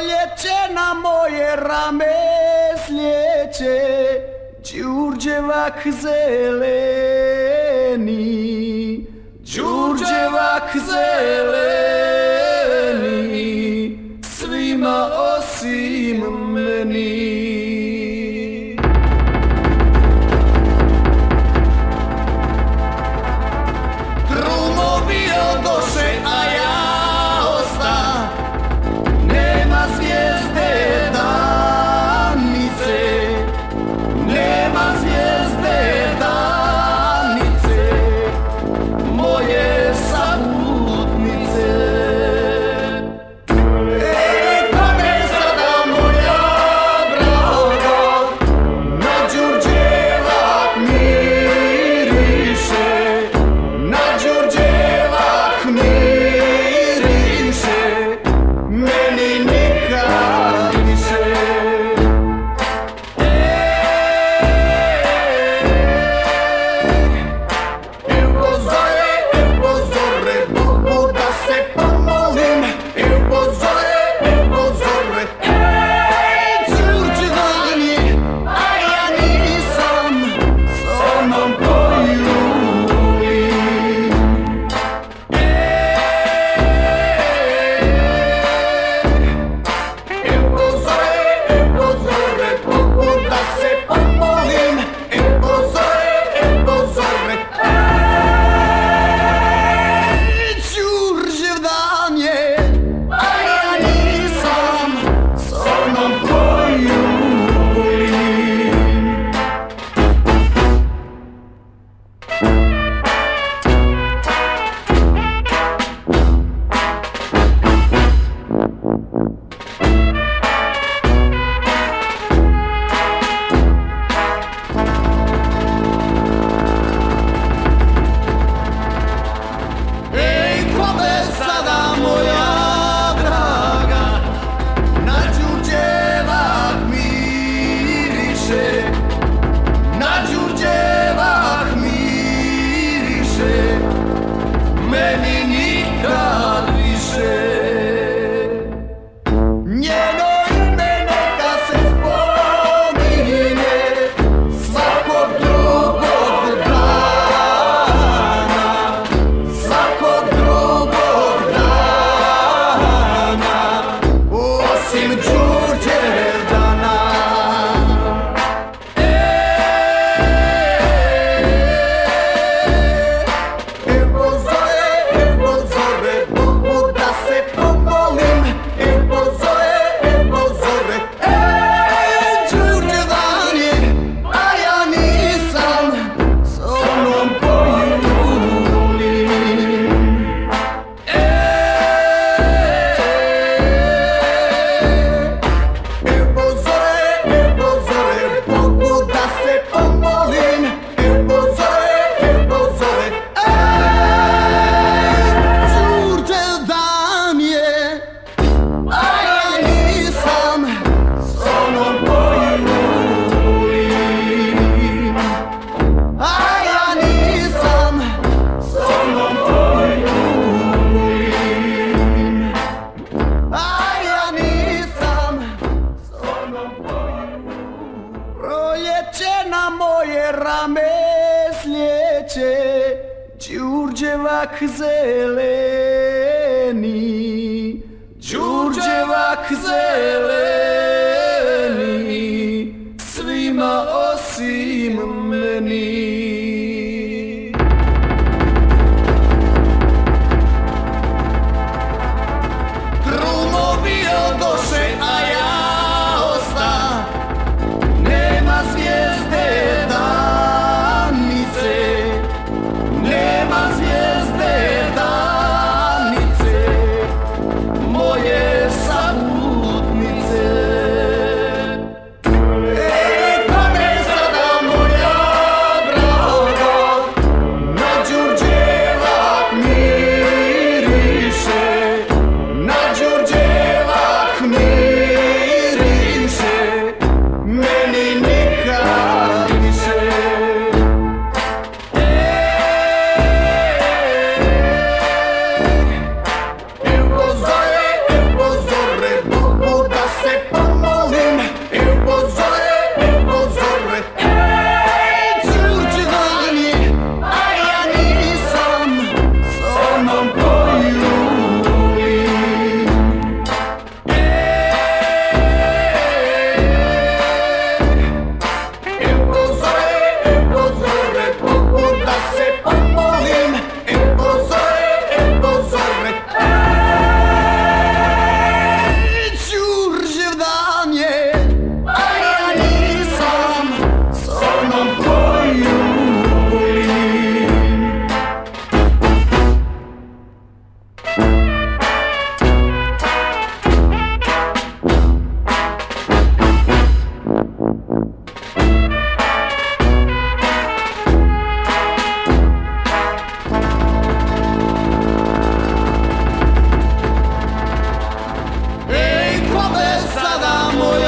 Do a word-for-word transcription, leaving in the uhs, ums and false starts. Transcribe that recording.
lječe na moje rame slijeće Đurđevak zeleni, Đurđevak zeleni, svima osim meni. Đurđevak zeleni, Đurđevak zeleni, svima osim meni. Trumovi odoše, a ja osta, nema zvijezde. Moje saputnice. cada amor.